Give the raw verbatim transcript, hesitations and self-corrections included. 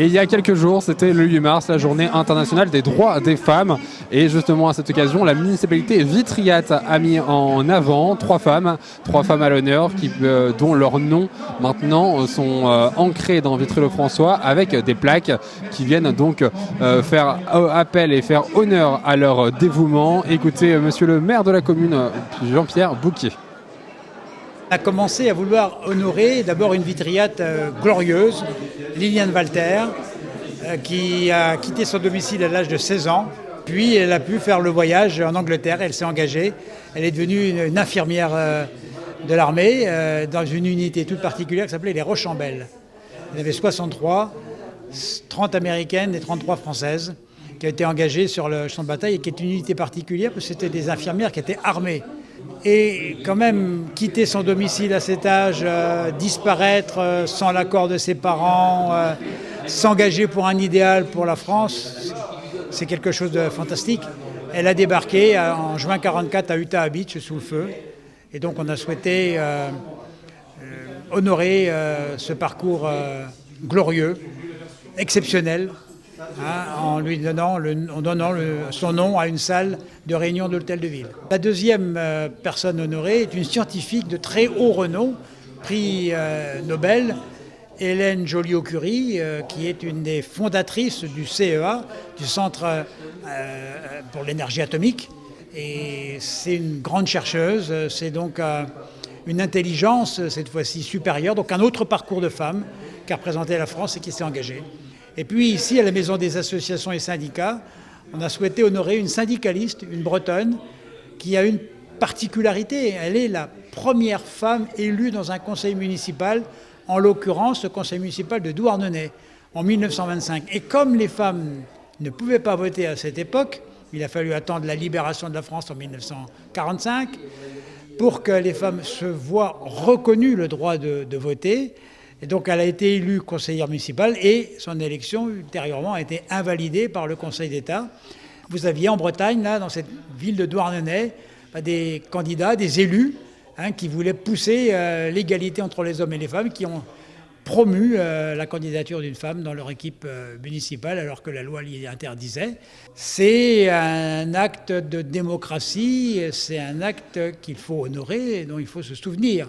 Et il y a quelques jours, c'était le huit mars, la journée internationale des droits des femmes. Et justement, à cette occasion, la municipalité Vitry-le-François a mis en avant trois femmes, trois femmes à l'honneur, euh, dont leurs noms maintenant sont euh, ancrés dans Vitry-le-François avec des plaques qui viennent donc euh, faire appel et faire honneur à leur dévouement. Écoutez, monsieur le maire de la commune, Jean-Pierre Bouquet. On a commencé à vouloir honorer d'abord une vitriate euh, glorieuse, Liliane Walter, euh, qui a quitté son domicile à l'âge de seize ans. Puis elle a pu faire le voyage en Angleterre, elle s'est engagée. Elle est devenue une, une infirmière euh, de l'armée euh, dans une unité toute particulière qui s'appelait les Rochambelles. Il y avait soixante-trois, trente américaines et trente-trois françaises qui ont été engagées sur le champ de bataille et qui est une unité particulière parce que c'était des infirmières qui étaient armées. Et quand même, quitter son domicile à cet âge, euh, disparaître euh, sans l'accord de ses parents, euh, s'engager pour un idéal pour la France, c'est quelque chose de fantastique. Elle a débarqué euh, en juin mille neuf cent quarante-quatre à Utah Beach sous le feu. Et donc on a souhaité euh, euh, honorer euh, ce parcours euh, glorieux, exceptionnel, hein, en lui donnant, le, en donnant le, son nom à une salle de réunion de l'hôtel de ville. La deuxième euh, personne honorée est une scientifique de très haut renom, prix euh, Nobel, Hélène Joliot-Curie, euh, qui est une des fondatrices du C E A, du Centre euh, pour l'énergie atomique. Et c'est une grande chercheuse, c'est donc euh, une intelligence, cette fois-ci supérieure, donc un autre parcours de femme qui a représenté la France et qui s'est engagée. Et puis ici, à la Maison des associations et syndicats, on a souhaité honorer une syndicaliste, une Bretonne, qui a une particularité. Elle est la première femme élue dans un conseil municipal, en l'occurrence le conseil municipal de Douarnenez, en mille neuf cent vingt-cinq. Et comme les femmes ne pouvaient pas voter à cette époque, il a fallu attendre la libération de la France en mille neuf cent quarante-cinq pour que les femmes se voient reconnues le droit de, de voter. Et donc elle a été élue conseillère municipale et son élection ultérieurement a été invalidée par le Conseil d'État. Vous aviez en Bretagne, là, dans cette ville de Douarnenez, des candidats, des élus hein, qui voulaient pousser euh, l'égalité entre les hommes et les femmes, qui ont promu euh, la candidature d'une femme dans leur équipe euh, municipale alors que la loi l'y interdisait. C'est un acte de démocratie, c'est un acte qu'il faut honorer et dont il faut se souvenir.